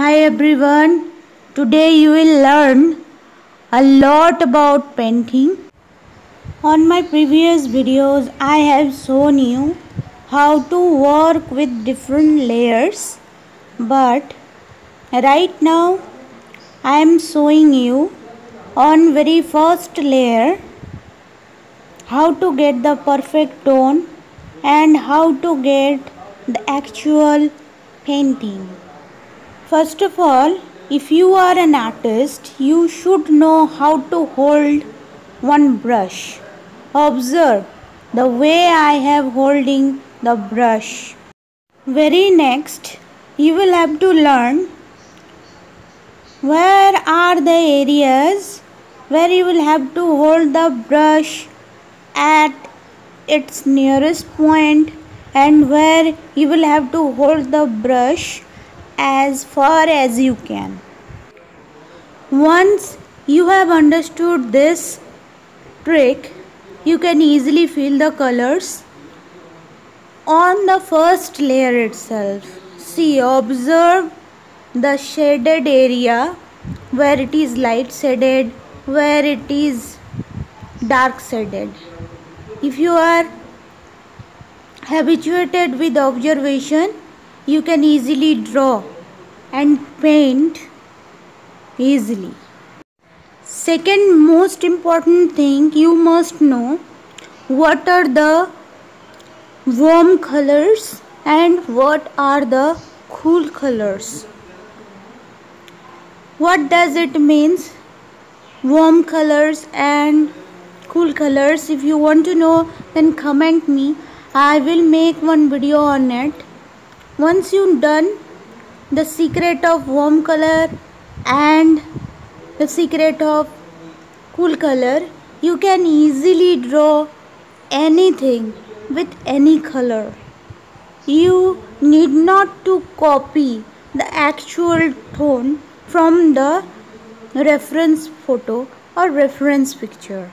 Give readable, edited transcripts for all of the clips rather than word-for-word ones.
Hi everyone, today you will learn a lot about painting. On my previous videos I have shown you how to work with different layers, but right now I am showing you on very first layer how to get the perfect tone and how to get the actual painting. First of all, if you are an artist, you should know how to hold one brush. Observe the way I have holding the brush. Very next, you will have to learn where are the areas where you will have to hold the brush at its nearest point and where you will have to hold the brush as far as you can. Once you have understood this trick, you can easily fill the colors on the first layer itself. See, observe the shaded area where it is light shaded, where it is dark shaded. If you are habituated with observation, you can easily draw and paint easily. Second most important thing, you must know what are the warm colors and what are the cool colors. What does it means, warm colors and cool colors? If you want to know, then comment me. I will make one video on it. Once you've done the secret of warm color and the secret of cool color, you can easily draw anything with any color. You need not to copy the actual tone from the reference photo or reference picture.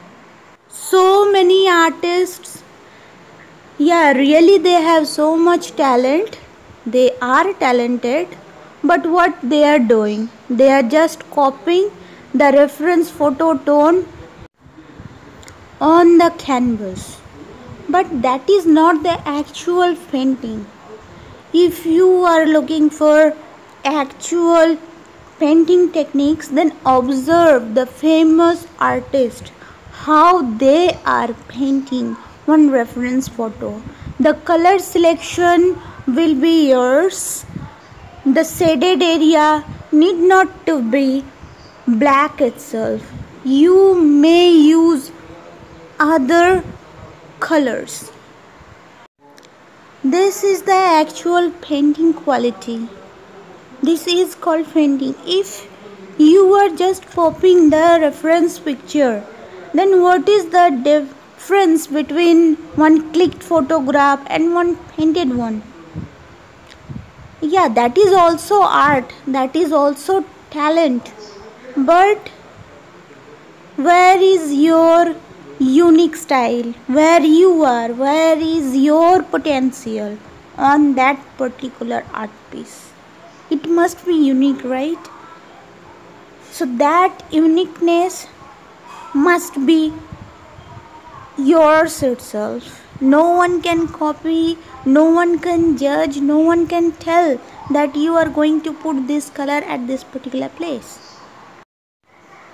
So many artists, yeah, really they have so much talent. They are talented, but what they are doing, they are just copying the reference photo tone on the canvas. But that is not the actual painting. If you are looking for actual painting techniques, then observe the famous artist, how they are painting one reference photo. The color selection will be yours. The shaded area need not to be black itself. You may use other colors. This is the actual painting quality. This is called painting. If you are just copying the reference picture, then what is the difference between one clicked photograph and one painted one? Yeah, that is also art, that is also talent, but where is your unique style? Where you are, where is your potential on that particular art piece? It must be unique, right? So that uniqueness must be yours itself. No one can copy, no one can judge, no one can tell that you are going to put this color at this particular place.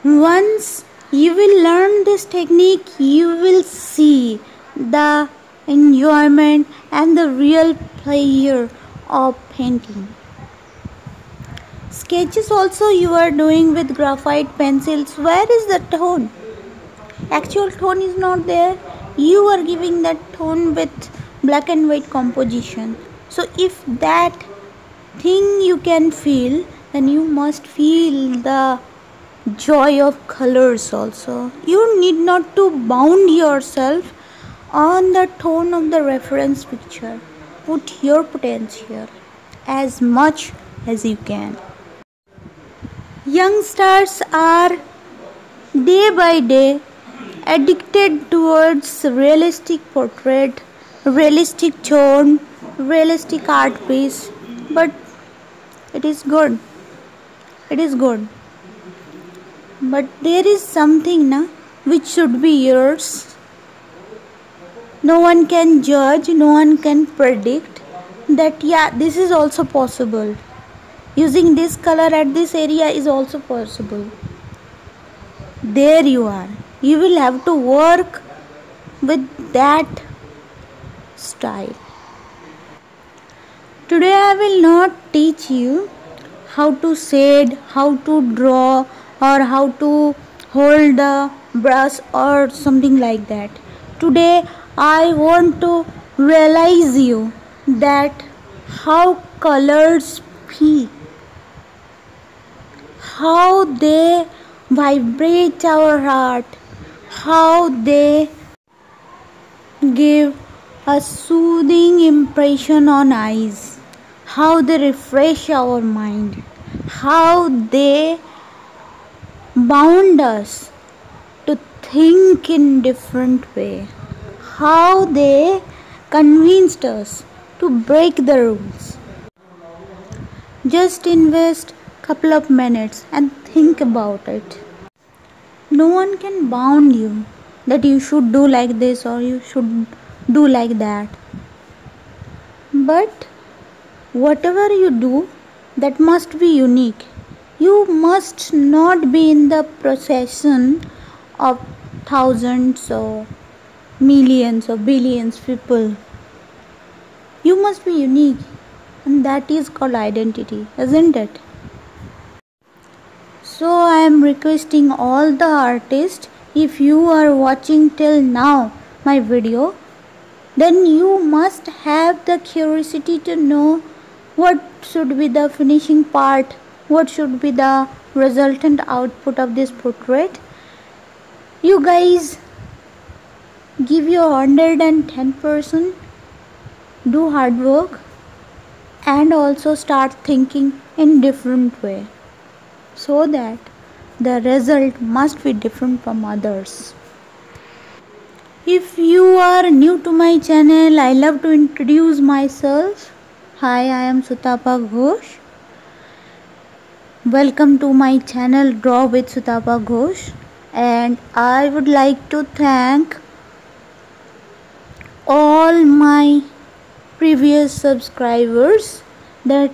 Once you will learn this technique, you will see the enjoyment and the real pleasure of painting. Sketches also you are doing with graphite pencils. Where is the tone? Actual tone is not there. You are giving that tone with black and white composition. So if that thing you can feel, then you must feel the joy of colors also. You need not to bound yourself on the tone of the reference picture. Put your potential as much as you can. Young stars are day by day addicted towards realistic portrait, realistic tone, realistic art piece, but it is good. it is good. But there is something na which should be yours. No one can judge, no one can predict that yeah, this is also possible. Using this color at this area is also possible. There you are. You will have to work with that style. Today I will not teach you how to shade, how to draw, or how to hold the brush or something like that. Today I want to realize you that how colors speak, how they vibrate our heart, how they give a soothing impression on eyes, how they refresh our mind, how they bound us to think in different way, how they convinced us to break the rules. Just invest couple of minutes and think about it. No one can bound you that you should do like this or you should do like that. But whatever you do, that must be unique. You must not be in the procession of thousands or millions or billions of people. You must be unique, and that is called identity, isn't it? So I am requesting all the artists, if you are watching till now my video, then you must have the curiosity to know what should be the finishing part, what should be the resultant output of this portrait. You guys give your 110%, do hard work, and also start thinking in different way, so that the result must be different from others. If you are new to my channel, I love to introduce myself. Hi, I am Sutapa Ghosh. Welcome to my channel Draw with Sutapa Ghosh, and I would like to thank all my previous subscribers. That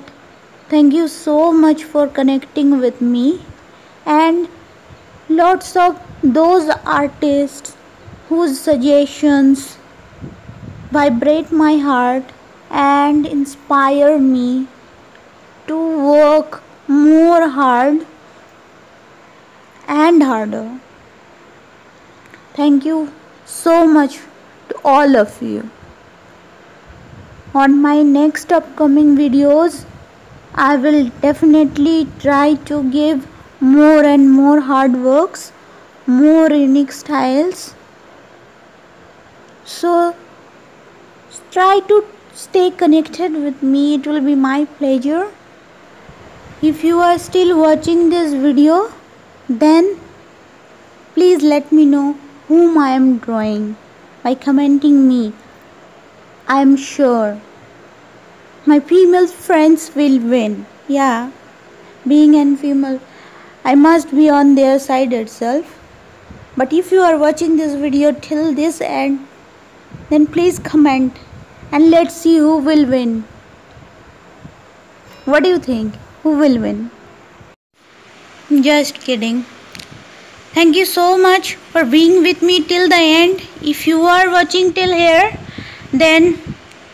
thank you so much for connecting with me, and lots of those artists whose suggestions vibrate my heart and inspire me to work more hard and harder. Thank you so much to all of you. On my next upcoming videos, I will definitely try to give more and more hard works, more unique styles. So try to stay connected with me, it will be my pleasure. If you are still watching this video, then please let me know whom I am drawing by commenting me. I am sure my female friends will win. Yeah, being a female, I must be on their side itself. But if you are watching this video till this end, then please comment and let's see who will win. What do you think? Who will win? Just kidding. Thank you so much for being with me till the end. If you are watching till here, then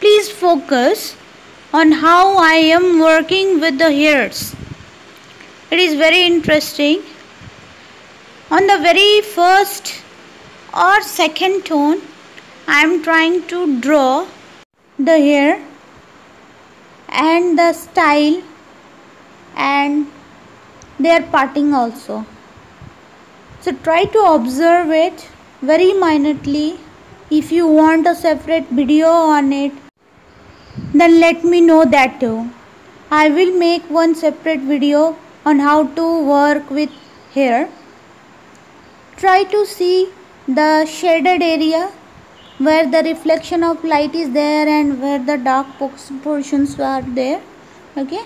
please focus on how I am working with the hairs. It is very interesting. On the very first or second tone, I am trying to draw the hair and the style and their parting also. So try to observe it very minutely. If you want a separate video on it, then let me know that too. I will make one separate video on how to work with hair. Try to see the shaded area where the reflection of light is there and where the dark portions are there. Okay,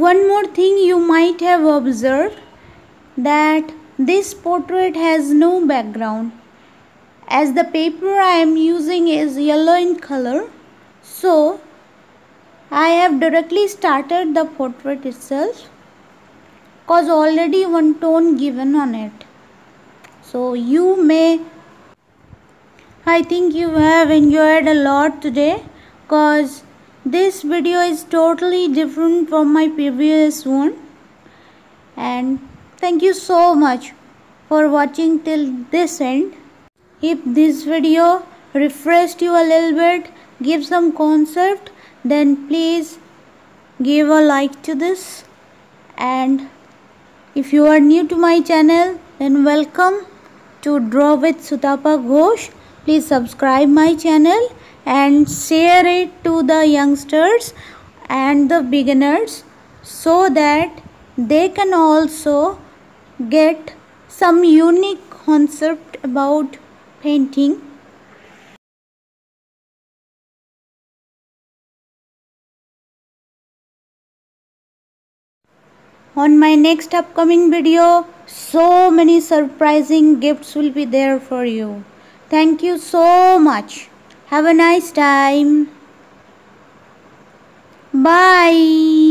One more thing you might have observed, that this portrait has no background. As the paper I am using is yellow in color, so I have directly started the portrait itself, cause already one tone given on it. So I think you have enjoyed a lot today, cause this video is totally different from my previous one. And thank you so much for watching till this end. If this video refreshed you a little bit, give some concept, then please give a like to this. And if you are new to my channel, then welcome to Draw with Sutapa Ghosh. Please subscribe my channel and share it to the youngsters and the beginners, so that they can also get some unique concept about painting. On my next upcoming video, so many surprising gifts will be there for you. Thank you so much. Have a nice time. Bye.